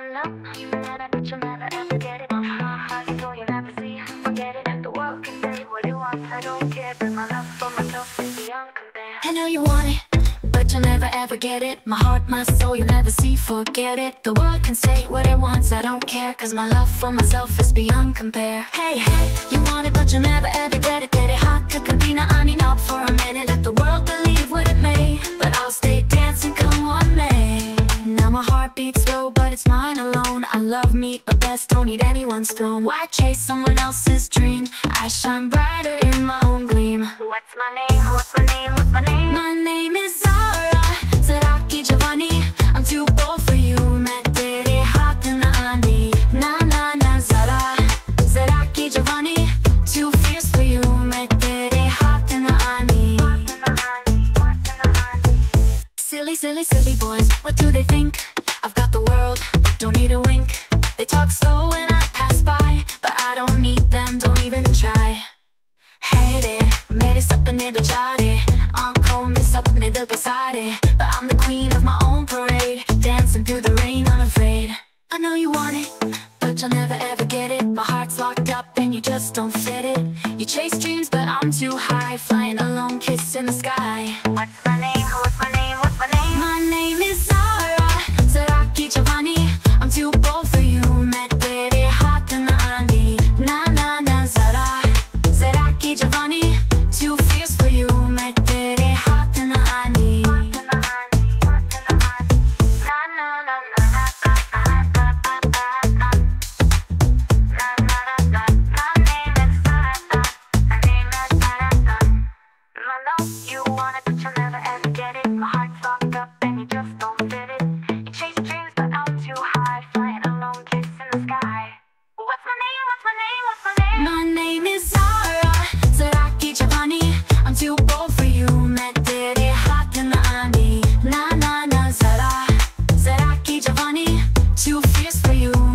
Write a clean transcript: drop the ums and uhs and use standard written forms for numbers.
I know you want it, but you'll never ever get it. My heart, my soul, you'll never see, forget it. The world can say what it wants, I don't care, cause my love for myself is beyond compare. Hey, hey, you want it, but you'll never ever get it. Get it hot, kakabina, I mean up for a minute. Let the world believe what it may, but I'll stay dancing, come on, May. Now my heart beats slow, but it's mine alone. I love me, but best don't need anyone's throne. Why chase someone else's dream? I shine brighter in my own gleam. What's my name? What's my name? What's my name? My name is Zara Ki Jawani. I'm too bold for you. Main tere haath na aani. Na na na Zara Ki Jawani. Too fierce for you. Main tere haath na aani. Silly, silly, silly boys. What do they think? I've got the world, don't need a wink. They talk slow when I pass by, but I don't need them, don't even try. Hey there, mere sapne do jare, aankhon mein sapne dil pe saare. But I'm the queen of my own parade, dancing through the rain unafraid. I know you want it, but you'll never ever get it. My heart's locked up and you just don't fit it. You chase dreams, but I'm too high, flying alone, kiss in the sky. What's my name? What's my name? What's my name? My name is Zara Ki Jawani. I'm too bold for you. Main tere haath na aani. Na na na Zara Ki Jawani. Too fierce for you. Main tere haath na aani. Na na na na na na. My name is Zara. My name is Zara. I know you want it, but you'll never ever get it. My heart's locked up and you just don't fit it. My name is Zara Ki Jawani. I'm too bold for you. Main tere haath na aani. Na na na Zara Ki Jawani. Too fierce for you.